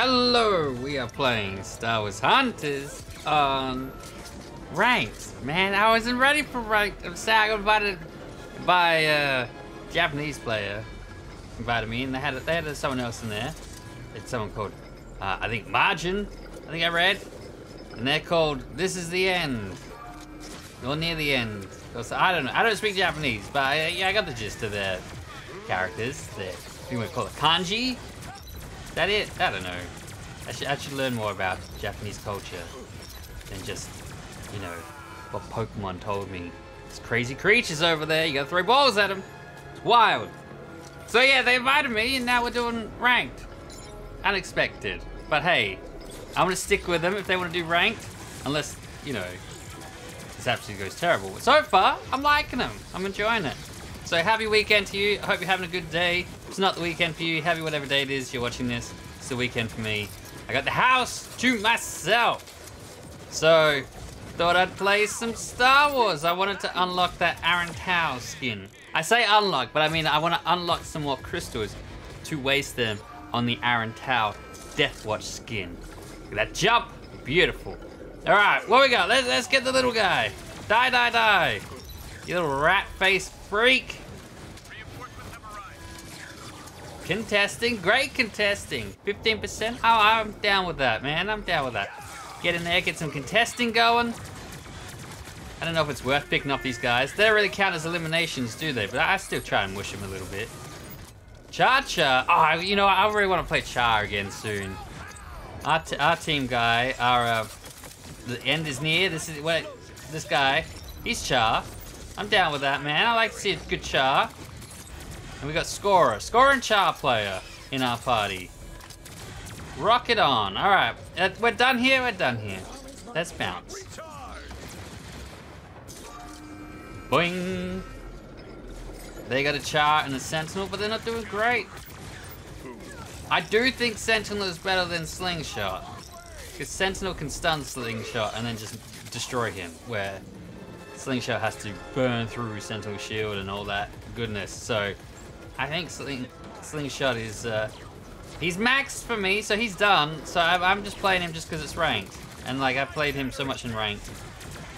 Hello, we are playing Star Wars Hunters on ranked. Man, I wasn't ready for ranked. I'm sad I got invited by a Japanese player. Invited me, and they had someone else in there. It's someone called, I think Margin, I think I read. And they're called, this is the end. Or near the end. Because I don't know, I don't speak Japanese, but I got the gist of their characters. I think we call it kanji. That it? I don't know. I should learn more about Japanese culture than just, you know, what Pokemon told me. There's crazy creatures over there. You gotta throw balls at them. It's wild. So yeah, they invited me and now we're doing ranked. Unexpected. But hey, I'm gonna stick with them if they wanna do ranked. Unless, you know, this absolutely goes terrible. So far, I'm liking them. I'm enjoying it. So happy weekend to you. I hope you're having a good day. If it's not the weekend for you, happy whatever day it is you're watching this. It's the weekend for me. I got the house to myself. So, thought I'd play some Star Wars. I wanted to unlock that Arantale skin. I say unlock, but I mean I want to unlock some more crystals to waste them on the Arantale Deathwatch skin. Look at that jump, beautiful. All right, what we got? Let's get the little guy. Die, die, die. You little rat face freak. Contesting, great contesting. 15%, oh, I'm down with that, man. I'm down with that. Get in there, get some contesting going. I don't know if it's worth picking off these guys. They don't really count as eliminations, do they? But I still try and wish them a little bit. Cha-Cha, oh, you know, I really want to play Cha again soon. Our team guy, the end is near, this is, wait, this guy, he's Cha. I'm down with that, man. I like to see a good Cha. And we got Scorer. Scorer and Char player in our party. Rock it on. All right. We're done here. We're done here. Let's bounce. Boing. They got a Char and a Sentinel, but they're not doing great. I do think Sentinel is better than Slingshot. Because Sentinel can stun Slingshot and then just destroy him. Where Slingshot has to burn through Sentinel's shield and all that goodness. So I think Slingshot is, he's maxed for me, so he's done. So I'm just playing him just because it's ranked. And like, I've played him so much in ranked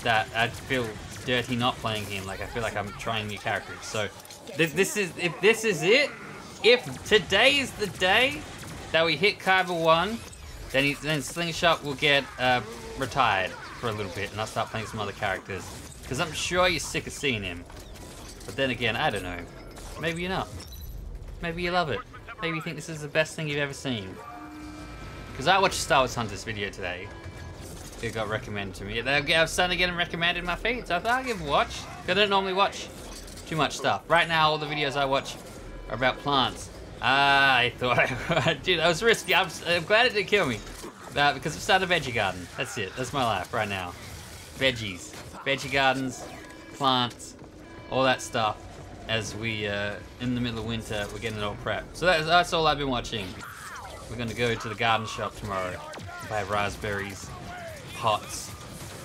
that I feel dirty not playing him. Like, I feel like I'm trying new characters. So if today is the day that we hit Kyber 1, then Slingshot will get retired for a little bit and I'll start playing some other characters. Because I'm sure you're sick of seeing him. But then again, I don't know. Maybe you're not. Maybe you love it. Maybe you think this is the best thing you've ever seen. Because I watched Star Wars Hunters video today. It got recommended to me. I'm starting to get them recommended in my feed, so I thought I'd give them a watch. I don't normally watch too much stuff. Right now, all the videos I watch are about plants. I thought I dude, that was risky. I'm glad it didn't kill me. Because I've started a veggie garden. That's it. That's my life right now. Veggies. Veggie gardens, plants, all that stuff. As we, in the middle of winter, we're getting it all prepped. So that's all I've been watching. We're gonna go to the garden shop tomorrow. Buy raspberries, pots,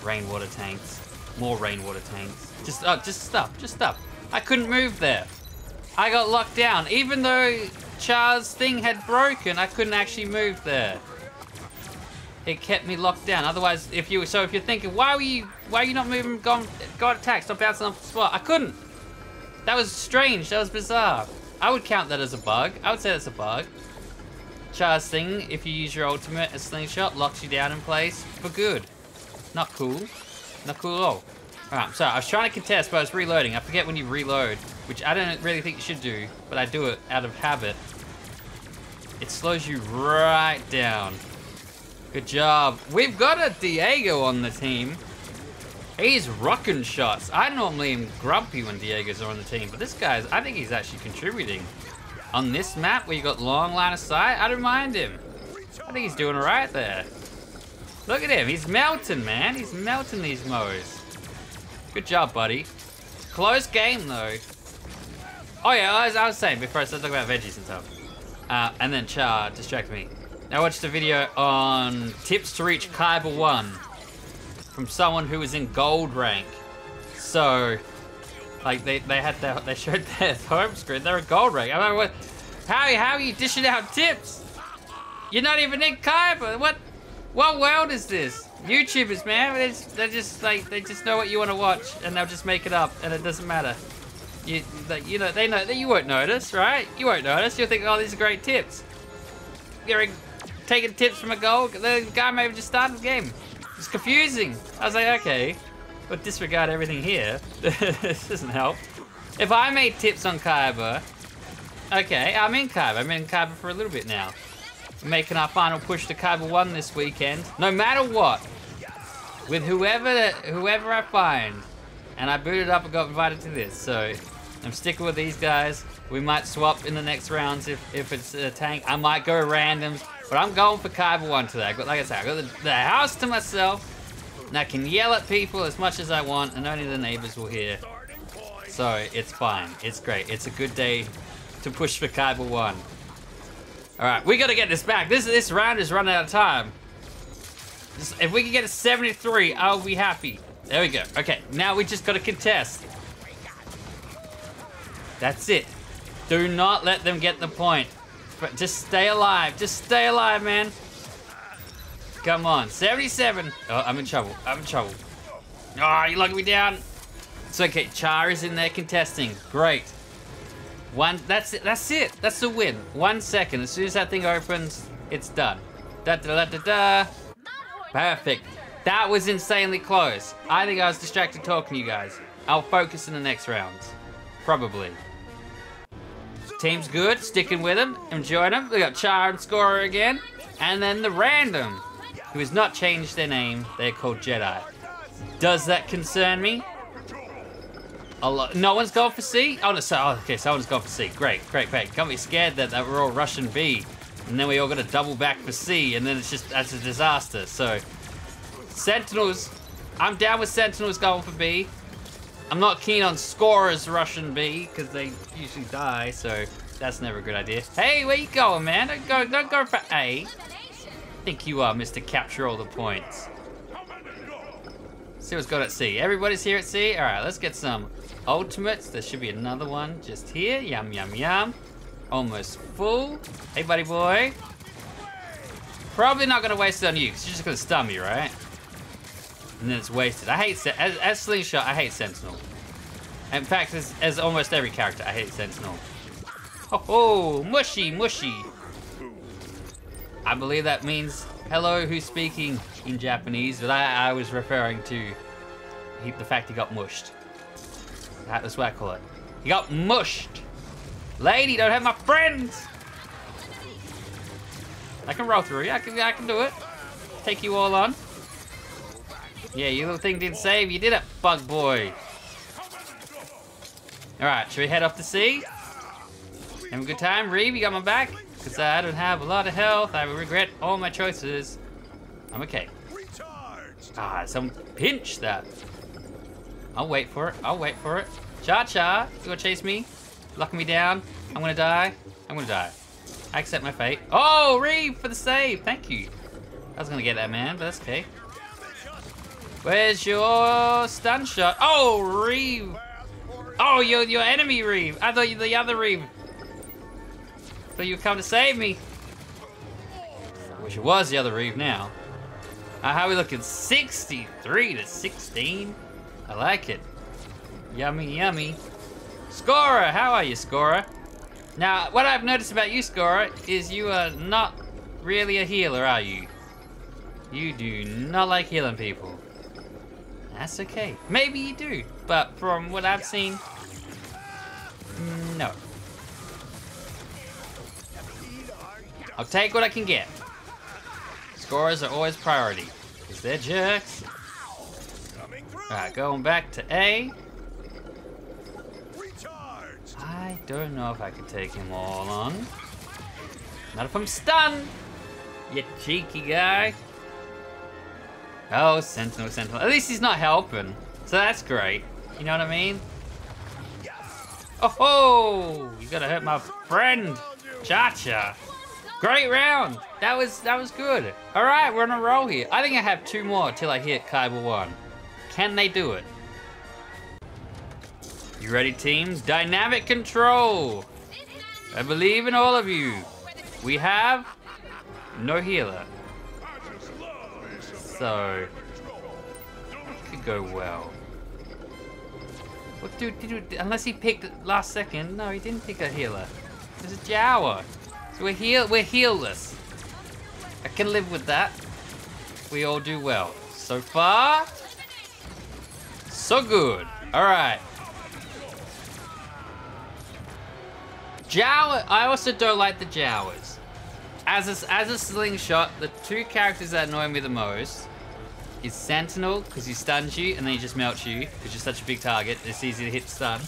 rainwater tanks, more rainwater tanks. Just stuff. I couldn't move there. I got locked down. Even though Char's thing had broken, I couldn't actually move there. It kept me locked down. Otherwise, if you're thinking, why are you not moving, got attacked, stop bouncing off the spot. I couldn't. That was strange, that was bizarre. I would count that as a bug. I would say that's a bug. Char's thing, if you use your ultimate as Slingshot, locks you down in place for good. Not cool. Not cool at all. Alright, so I was trying to contest, but I was reloading. I forget when you reload, which I don't really think you should do, but I do it out of habit. It slows you right down. Good job. We've got a Diego on the team. He's rocking shots. I normally am grumpy when Diego's on the team, but this guy's, I think he's actually contributing. On this map where you got long line of sight, I don't mind him. I think he's doing all right there. Look at him, he's melting, man. He's melting these mows. Good job, buddy. Close game though. Oh yeah, I was saying before I started talking about veggies and stuff. And then Char distracted me. I watched a video on tips to reach Kyber 1. From someone who was in gold rank. So, like they showed their home screen, they're in gold rank. I mean, how are you dishing out tips? You're not even in Kyber. What world is this? YouTubers, man, they just know what you want to watch, and they'll just make it up, and it doesn't matter. You know, they know that you won't notice, right? You won't notice. You'll think, oh, these are great tips. You're taking tips from a goal. The guy may have just started the game. It's confusing. I was like, okay, but disregard everything here. This doesn't help. If I made tips on Kyber, okay, I'm in Kyber. I'm in Kyber for a little bit now. Making our final push to Kyber 1 this weekend. No matter what, with whoever I find, and I booted up and got invited to this, so I'm sticking with these guys. We might swap in the next rounds if it's a tank. I might go randoms, but I'm going for Kyber 1 today. Like I said, I got the house to myself, and I can yell at people as much as I want, and only the neighbors will hear. So it's fine, it's great. It's a good day to push for Kyber 1. All right, we gotta get this back. This round is running out of time. If we can get a 73, I'll be happy. There we go. Okay, now we just gotta contest. That's it. Do not let them get the point. But just stay alive. Just stay alive, man. Come on, 77. Oh, I'm in trouble. I'm in trouble. Oh, you locked me down. It's okay. Char is in there contesting. Great. One, that's it, that's it. That's the win. 1 second, as soon as that thing opens, it's done. Da-da-da-da-da. Perfect. That was insanely close. I think I was distracted talking to you guys. I'll focus in the next rounds. Probably. Team's good, sticking with them, enjoying them. We got Char and Scorer again. And then the random, who has not changed their name. They're called Jedi. Does that concern me? No one's gone for C? Oh, no, okay, someone's gone for C. Great, great, great. Can't be scared that we're all rushing B. And then we all got to double back for C, and then it's just, that's a disaster. So, Sentinels, I'm down with Sentinels going for B. I'm not keen on Scorers rushing B, because they usually die, so that's never a good idea. Hey, where you going, man? Don't go for A. I think you are, Mr. Capture All the Points. See what's got at C. Everybody's here at C. All right, let's get some ultimates. There should be another one just here. Yum, yum, yum. Almost full. Hey, buddy boy. Probably not gonna waste it on you, because you're just gonna stun me, right? And then it's wasted. I hate, as Slingshot, I hate Sentinel. In fact, as almost every character, I hate Sentinel. Oh, mushy, mushy. I believe that means hello, who's speaking in Japanese, but I was referring to the fact he got mushed. That's what I call it. He got mushed. Lady, don't have my friends. I can roll through. I can do it. Take you all on. Yeah, your little thing didn't save. You did it, bug boy. All right, should we head off to sea? Have a good time, Reeve. You got my back. Because I don't have a lot of health. I regret all my choices. I'm okay. Ah, some pinch that. I'll wait for it. I'll wait for it. Cha-cha, you gonna chase me? Locking me down. I'm gonna die. I'm gonna die. I accept my fate. Oh, Reeve for the save. Thank you. I was gonna get that, man, but that's okay. Where's your stun shot? Oh, Reeve. Oh, your enemy, Reeve. I thought you were the other Reeve. So you've come to save me. I wish it was the other Reeve now. How are we looking? 63 to 16. I like it. Yummy, yummy. Scorer, how are you, Scorer? Now, what I've noticed about you, Scorer, is you are not really a healer, are you? You do not like healing people. That's okay. Maybe you do, but from what I've seen, no. I'll take what I can get. Scorers are always priority, because they're jerks. Alright, going back to A. I don't know if I can take him all on. Not if I'm stunned, you cheeky guy. Oh, Sentinel, Sentinel. At least he's not helping, so that's great. You know what I mean? Oh ho! You gotta hurt my friend, Cha-Cha. Great round. That was good. All right, we're on a roll here. I think I have two more till I hit Kyber 1. Can they do it? You ready, team? Dynamic control. I believe in all of you. We have no healer. So it could go well. What dude, unless he picked last second. No, he didn't pick a healer. There's a Jawa. So we're healless. I can live with that. We all do well. So far, so good. Alright. Jawa, I also don't like the Jawas. As a slingshot, the two characters that annoy me the most is Sentinel, because he stuns you and then he just melts you, because you're such a big target, it's easy to hit stun.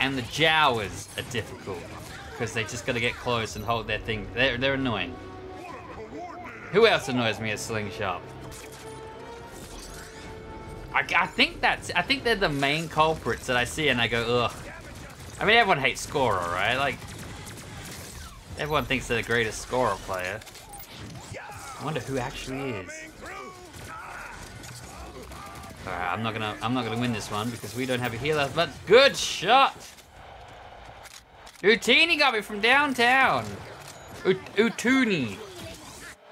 And the Jawas are difficult, because they just gotta get close and hold their thing. They're annoying. Who else annoys me as slingshot? I think they're the main culprits that I see and I go, ugh. I mean, everyone hates scorer, right? Like, everyone thinks they're the greatest scorer player. I wonder who actually is. Alright, I'm not gonna win this one because we don't have a healer, but good shot! Utini got me from downtown! Utuni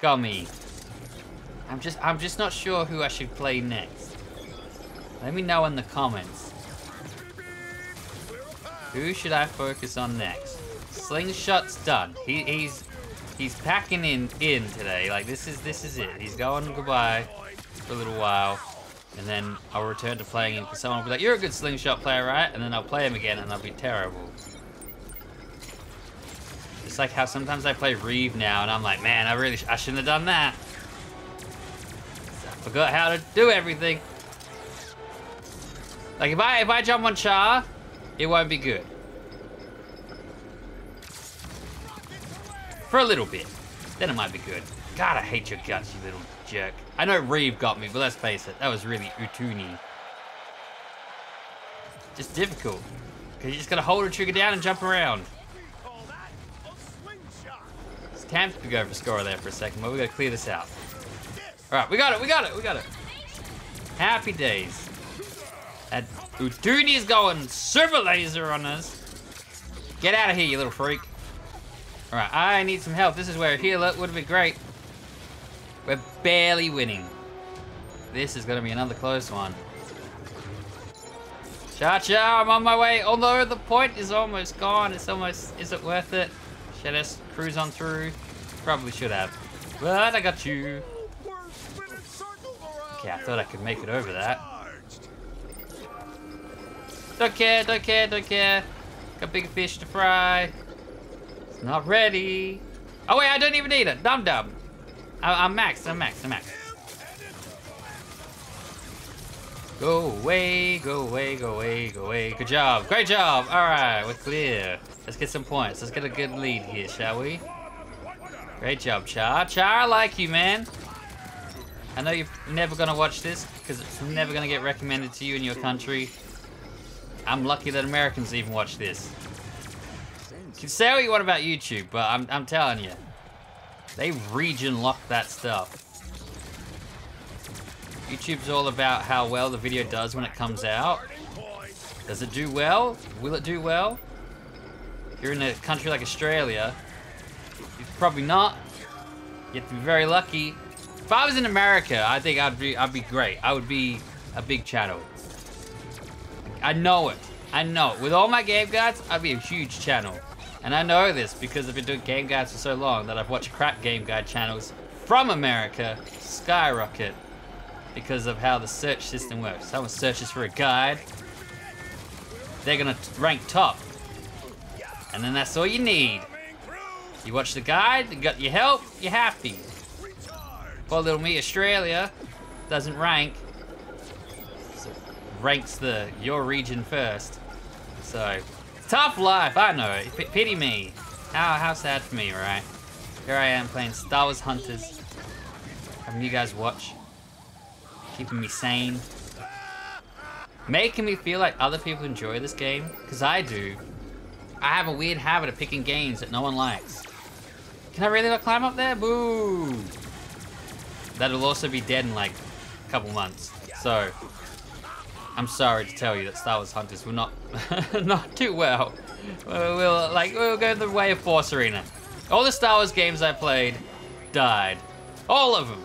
got me. I'm just not sure who I should play next. Let me know in the comments. Who should I focus on next? Slingshot's done. He's packing in today. Like this is it. He's going goodbye for a little while. And then I'll return to playing him because someone will be like, you're a good slingshot player, right? And then I'll play him again and I'll be terrible. It's like how sometimes I play Reeve now and I'm like, man, I shouldn't have done that. I forgot how to do everything. Like if I jump on Char, it won't be good. For a little bit. Then it might be good. God, I hate your guts, you little jerk. I know Reeve got me, but let's face it, that was really Utuni. Just difficult. Cause you just gotta hold a trigger down and jump around. It's time to go for score there for a second, but we gotta clear this out. Alright, we got it. Happy days. That Utuni's going super laser on us. Get out of here, you little freak. Alright, I need some help. This is where a healer would have been great. We're barely winning. This is gonna be another close one. Cha-cha, I'm on my way. Although the point is almost gone. Is it worth it? Should I just cruise on through? Probably should have. But I got you. Okay, I thought I could make it over that. Don't care. Got big fish to fry. It's not ready. Oh wait, I don't even need it. Dum-dum. I'm maxed. Go away. Good job, great job. All right, we're clear. Let's get some points. Let's get a good lead here, shall we? Great job, Char. Char, I like you, man. I know you're never gonna watch this because it's never gonna get recommended to you in your country. I'm lucky that Americans even watch this. You can say what you want about YouTube, but I'm telling you. They region lock that stuff. YouTube's all about how well the video does when it comes out. Does it do well? Will it do well? If you're in a country like Australia, it's probably not. You have to be very lucky. If I was in America, I think I'd be great. I would be a big channel. I know it. With all my game guides, I'd be a huge channel. And I know this because I've been doing game guides for so long that I've watched crap game guide channels from America skyrocket because of how the search system works. Someone searches for a guide, they're gonna rank top. And then that's all you need. You watch the guide, you got your help, you're happy. Poor little me, Australia doesn't rank. So ranks your region first. So. Tough life, I know. Pity me. How sad for me, right? Here I am playing Star Wars Hunters. Having you guys watch. Keeping me sane. Making me feel like other people enjoy this game. Because I do. I have a weird habit of picking games that no one likes. Can I really not climb up there? Boo! That'll also be dead in like a couple months. So... I'm sorry to tell you that Star Wars Hunters will not do well. We'll go the way of Force Arena. All the Star Wars games I played died. All of them.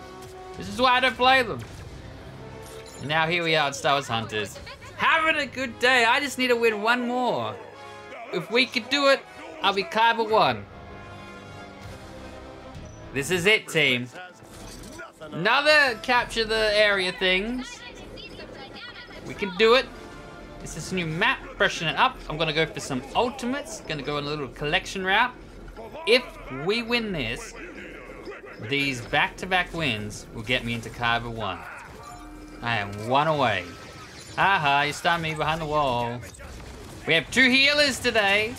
This is why I don't play them. And now here we are at Star Wars Hunters. Having a good day. I just need to win one more. If we could do it, I'll be Kyber 1. This is it, team. Another capture the area things. We can do it. This is a new map, freshen it up. I'm gonna go for some ultimates. Gonna go on a little collection route. If we win this, these back-to-back wins will get me into Kyber 1. I am one away. Haha, you stung me behind the wall. We have 2 healers today.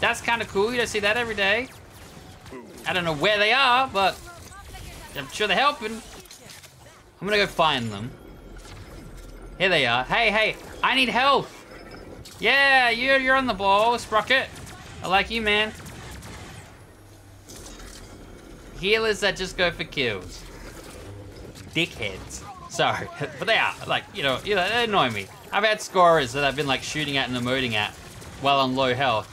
That's kind of cool. You don't see that every day. I don't know where they are, but I'm sure they're helping. I'm gonna go find them. Here they are. Hey, hey, I need help. Yeah, you're on the ball, Sprocket. I like you, man. Healers that just go for kills. Dickheads. Sorry, but they are, like, you know, they annoy me. I've had scorers that I've been like shooting at and emoting at while on low health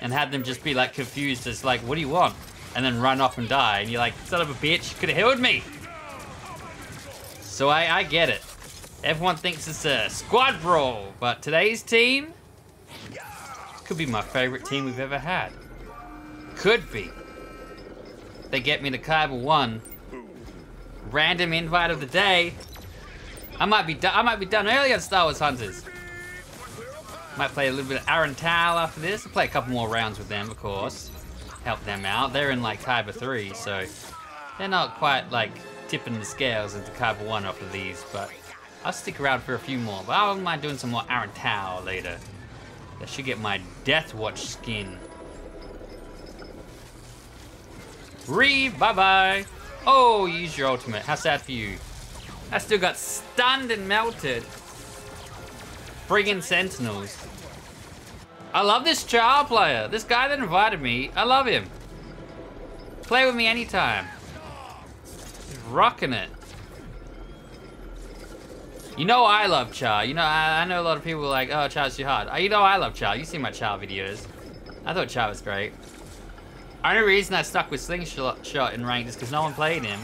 and had them just be like confused as like, what do you want? And then run off and die. And you're like, son of a bitch, could have healed me. So I get it. Everyone thinks it's a squad brawl, but today's team could be my favorite team we've ever had. Could be. They get me to Kyber 1. Random invite of the day. I might be done early on Star Wars Hunters. Might play a little bit of Arantale after this. I'll play a couple more rounds with them, of course. Help them out. They're in like Kyber 3, so they're not quite like tipping the scales into Kyber 1 off of these, but I'll stick around for a few more. But I wouldn't mind doing some more Arantale later. I should get my Death Watch skin. Bye-bye. Oh, use your ultimate. How sad for you. I still got stunned and melted. Friggin' sentinels. I love this char player. This guy that invited me, I love him. Play with me anytime. He's rocking it. You know I love char. You know, I know a lot of people are like, oh, char's too hard. You know I love char. You see my char videos. I thought char was great. Only reason I stuck with Slingshot in ranked is because no one played him.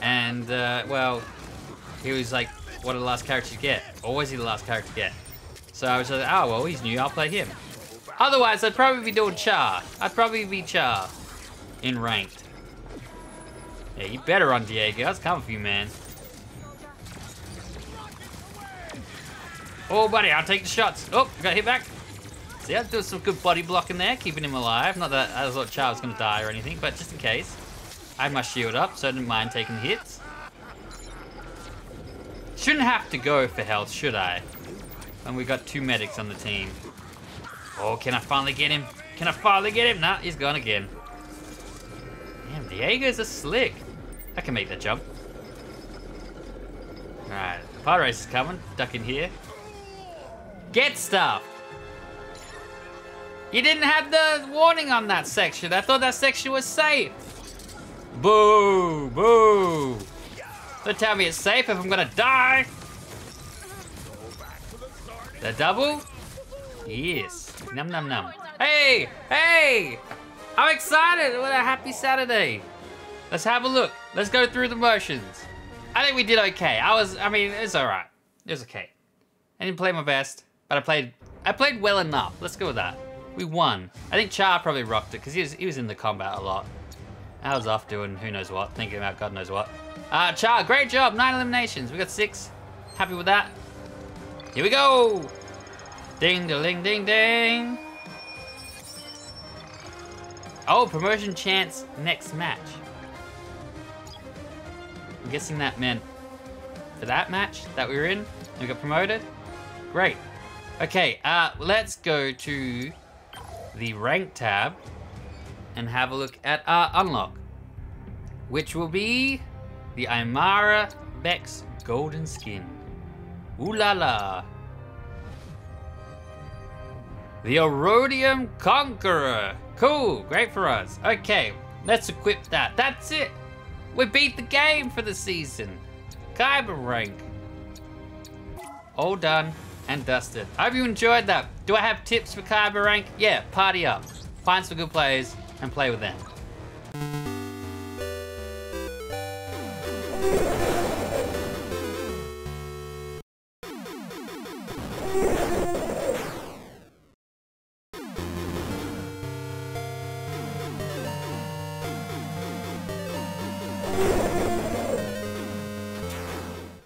And, well, he was like, what are the last character to get? Or was he the last character to get? So I was like, oh, well, he's new, I'll play him. Otherwise, I'd probably be doing char. I'd probably be char in ranked. Yeah, you better on Diego. That's coming for you, man. Oh, buddy, I'll take the shots. Oh, got hit back. See, I'm doing some good body blocking there, keeping him alive. Not that I thought Char was going to die or anything, but just in case. I had my shield up, so I didn't mind taking hits. Shouldn't have to go for health, should I? And we got 2 medics on the team. Oh, can I finally get him? Can I finally get him? Nah, he's gone again. Damn, Diego's a slick. I can make that jump. Alright, pod race is coming. Duck in here. Get stuff! You didn't have the warning on that section. I thought that section was safe. Boo, boo. Don't tell me it's safe if I'm gonna die. The double? Yes. Num, num, num. Hey, hey! I'm excited. What a happy Saturday. Let's have a look. Let's go through the motions. I think we did okay. I mean, it's all right. It was okay. I didn't play my best, but I played well enough. Let's go with that. We won. I think Char probably rocked it because he was in the combat a lot. I was off doing who knows what, thinking about God knows what. Char, great job, 9 eliminations. We got 6. Happy with that. Here we go. Ding, ding, ding, ding. Oh, promotion chance next match. I'm guessing that meant for that match that we were in, and we got promoted. Great. Okay, let's go to the rank tab and have a look at our unlock, which will be the Aymara Beck's golden skin. Ooh la la. The Erodium Conqueror. Cool, great for us. Okay, let's equip that. That's it. We beat the game for the season. Kyber rank. All done and dusted. I hope you enjoyed that. Do I have tips for Kyber rank? Yeah, party up. Find some good players and play with them.